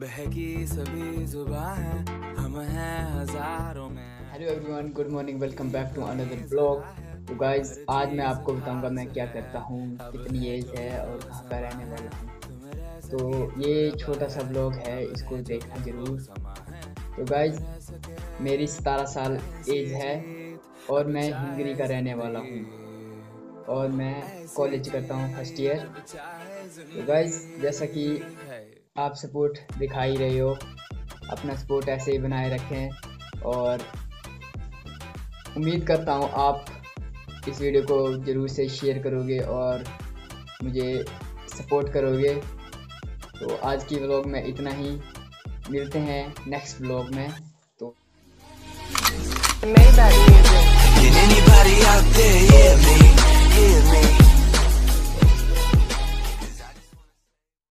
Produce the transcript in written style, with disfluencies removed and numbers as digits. बहकी सभी जुबां है, हम हैं हजारों में। Hello everyone, good morning, welcome back to another blog. तो गाइस, आज मैं आपको बताऊंगा मैं क्या करता हूँ, कितनी एज है और कहाँ पर रहने वाला हूँ। तो ये छोटा सा ब्लॉग है, इसको देखना जरूर। तो गाइस, मेरी 17 साल एज है और मैं हंगरी का रहने वाला हूँ और मैं कॉलेज करता हूँ फर्स्ट ईयर। तो गाइस, जैसा कि आप सपोर्ट दिखा ही रहे हो, अपना सपोर्ट ऐसे ही बनाए रखें और उम्मीद करता हूँ आप इस वीडियो को ज़रूर से शेयर करोगे और मुझे सपोर्ट करोगे। तो आज की व्लॉग में इतना ही, मिलते हैं नेक्स्ट व्लॉग में। तो